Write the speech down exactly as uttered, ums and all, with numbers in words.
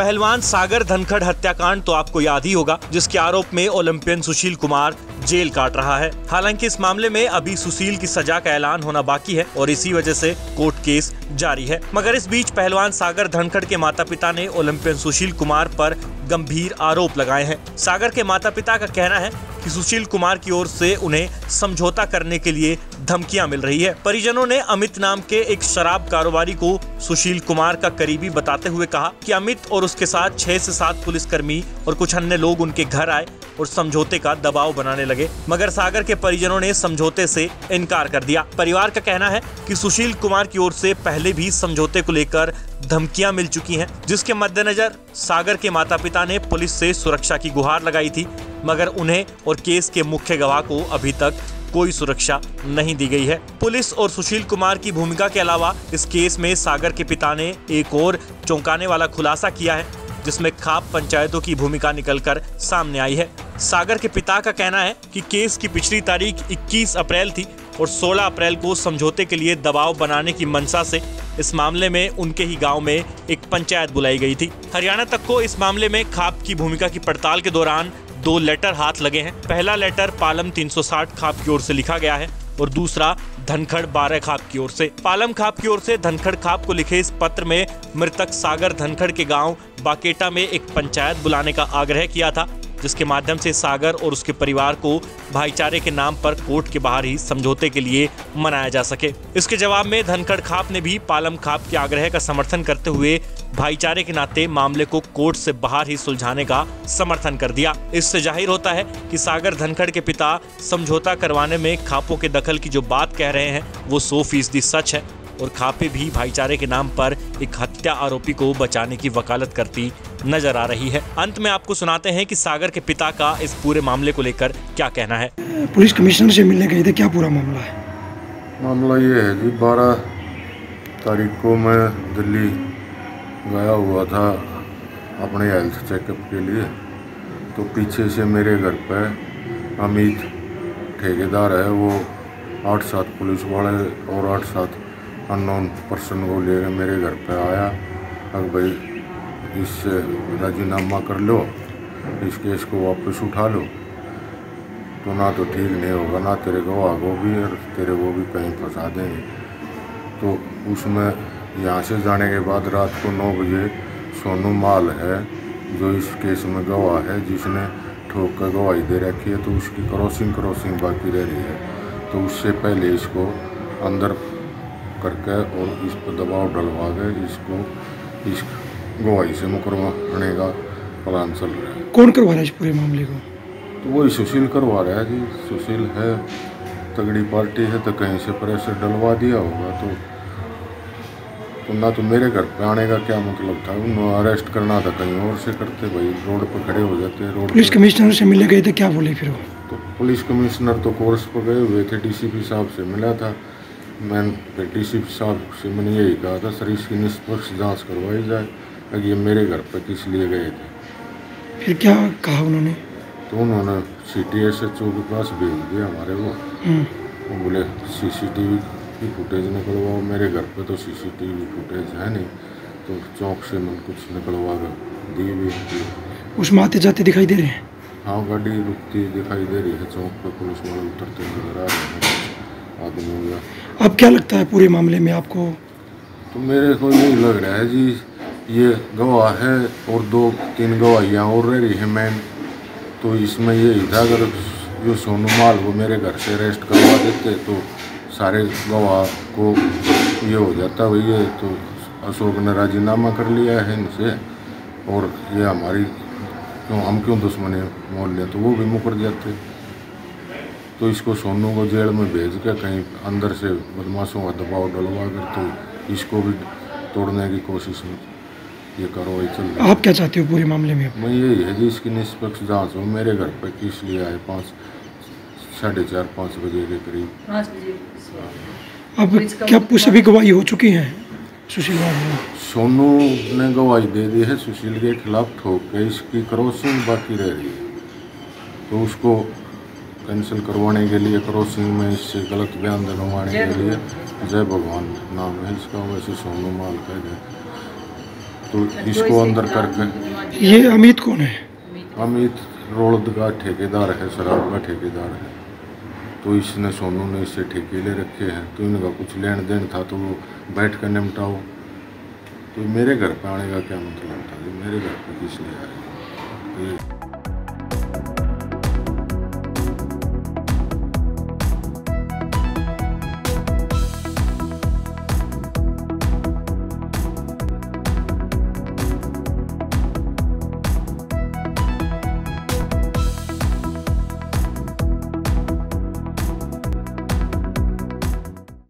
पहलवान सागर धनखड़ हत्याकांड तो आपको याद ही होगा, जिसके आरोप में ओलंपियन सुशील कुमार जेल काट रहा है। हालांकि इस मामले में अभी सुशील की सजा का ऐलान होना बाकी है और इसी वजह से कोर्ट केस जारी है। मगर इस बीच पहलवान सागर धनखड़ के माता पिता ने ओलंपियन सुशील कुमार पर गंभीर आरोप लगाए हैं। सागर के माता पिता का कहना है कि सुशील कुमार की ओर से उन्हें समझौता करने के लिए धमकियां मिल रही है। परिजनों ने अमित नाम के एक शराब कारोबारी को सुशील कुमार का करीबी बताते हुए कहा कि अमित और उसके साथ छह से सात पुलिसकर्मी और कुछ अन्य लोग उनके घर आए और समझौते का दबाव बनाने लगे, मगर सागर के परिजनों ने समझौते से इनकार कर दिया। परिवार का कहना है कि सुशील कुमार की ओर से पहले भी समझौते को लेकर धमकियां मिल चुकी हैं, जिसके मद्देनजर सागर के माता पिता ने पुलिस से सुरक्षा की गुहार लगाई थी, मगर उन्हें और केस के मुख्य गवाह को अभी तक कोई सुरक्षा नहीं दी गई है। पुलिस और सुशील कुमार की भूमिका के अलावा इस केस में सागर के पिता ने एक और चौंकाने वाला खुलासा किया है, जिसमें खाप पंचायतों की भूमिका निकलकर सामने आई है। सागर के पिता का कहना है कि केस की पिछली तारीख इक्कीस अप्रैल थी और सोलह अप्रैल को समझौते के लिए दबाव बनाने की मंशा से इस मामले में उनके ही गांव में एक पंचायत बुलाई गई थी। हरियाणा तक को इस मामले में खाप की भूमिका की पड़ताल के दौरान दो लेटर हाथ लगे हैं। पहला लेटर पालम तीन सौ साठ खाप की ओर से लिखा गया है और दूसरा धनखड़ बारह खाप की ओर से। पालम खाप की ओर से धनखड़ खाप को लिखे इस पत्र में मृतक सागर धनखड़ के गांव बाकेटा में एक पंचायत बुलाने का आग्रह किया था, जिसके माध्यम से सागर और उसके परिवार को भाईचारे के नाम पर कोर्ट के बाहर ही समझौते के लिए मनाया जा सके। इसके जवाब में धनखड़ खाप ने भी पालम खाप के आग्रह का समर्थन करते हुए भाईचारे के नाते मामले को कोर्ट से बाहर ही सुलझाने का समर्थन कर दिया। इससे जाहिर होता है कि सागर धनखड़ के पिता समझौता करवाने में खापों के दखल की जो बात कह रहे हैं वो सौ फीसदी सच है और खापे भी भाईचारे के नाम पर एक हत्या आरोपी को बचाने की वकालत करती नजर आ रही है। अंत में आपको सुनाते हैं कि सागर के पिता का इस पूरे मामले को लेकर क्या कहना है। पुलिस कमिश्नर से मिलने गए थे, क्या पूरा मामला है? मामला ये है कि बारह तारीख को मैं दिल्ली गया हुआ था अपने हेल्थ चेकअप के लिए, तो पीछे से मेरे घर पे अमित ठेकेदार है, वो आठ सात पुलिस वाले और आठ सात अननोन पर्सन को लेकर मेरे घर पे आया। अब भाई इस राजीनामा कर लो, इस केस को वापस उठा लो, तो ना तो ठीक नहीं होगा, ना तेरे को आगो भी और तेरे को भी कहीं फंसा देंगे। तो उसमें यहाँ से जाने के बाद रात को नौ बजे सोनू माल है जो इस केस में गवाह है, जिसने ठोक कर गवाही दे रखी है, तो उसकी क्रॉसिंग क्रॉसिंग बाकी रह रही है, तो उससे पहले इसको अंदर करके और इस पर दबाव डलवा के इसको इस गवाही से मुकरवाने का प्लान चल रहा है। कौन करवा रहा है इस पूरे मामले को? तो वही सुशील करवा रहा है जी। सुशील है, तगड़ी पार्टी है, तो कहीं से प्रेशर डलवा दिया होगा। तो, तो ना तो मेरे घर पे आने का क्या मतलब था, उन्होंने अरेस्ट करना था कहीं और से करते, भाई रोड पर खड़े हो जाते। रोड पुलिस कमिश्नर से मिलने गए थे, क्या बोले फिर? तो पुलिस कमिश्नर तो कोर्स पर गए हुए थे, डी सी पी साहब से मिला था। मैंने डी सी पी साहब से मैंने यही कहा था सर इसकी निष्पक्ष जांच करवाई जाए, अगर ये मेरे घर पर किस लिए गए थे। फिर क्या कहा उन्होंने? तो उन्होंने C T S H O के पास भेज दिया हमारे को। वो बोले सी सी टी वी की फुटेज निकलवाओ, मेरे घर पे तो C C T V footage है नहीं, तो चौक से मैंने कुछ निकलवा कर दिए भी। उसमें आते जाते दिखाई दे रहे हैं? हाँ, गाड़ी रुकती दिखाई दे रही है, चौक पर पुलिस वाले उतरते नजर आ रहे हैं। अब क्या लगता है पूरे मामले में आपको? तो मेरे को यही लग रहा है जी, ये गवाह है और दो तीन गवाहियाँ और रह रही है मैन, तो इसमें यही था अगर जो सोनू माल को मेरे घर से अरेस्ट करवा देते तो सारे गवाह को ये हो जाता, भैया तो अशोक ने राजीनामा कर लिया है इनसे और ये हमारी तो हम क्यों दुश्मनी मोल लें, तो वो भी मुकर जाते। तो इसको सोनू को जेल में भेज कर कहीं अंदर से बदमाशों का दबाव डलवा कर तो इसको भी तोड़ने की कोशिश में ये कार्रवाई चल रही है। आप क्या चाहते हो पूरे मामले में? मैं यही है जी, इसकी निष्पक्ष जांच हो, मेरे घर पर किस लिए आए पाँच साढ़े चार पाँच बजे के करीब। अब क्या पूछे भी गवाही हो चुकी है? सुशील सोनू ने गवाही दे दी है सुशील के खिलाफ ठोक के, इसकी क्रॉसिंग बाकी रह रही है, तो उसको कैंसिल करवाने के लिए क्रॉसिंग में इससे गलत बयान दिलवाने के लिए जय भगवान नाम है इसका, वैसे सोनू माल कह गए। तो इसको अंदर करके। ये अमित कौन है? अमित रोड का ठेकेदार है, शराब का ठेकेदार है। तो इसने सोनू ने इससे ठेके ले रखे हैं, तो इनका कुछ लेन देन था, तो वो बैठ कर निपटाओ। तो मेरे घर पे आने का क्या मतलब था? मेरे घर पे किसने आया?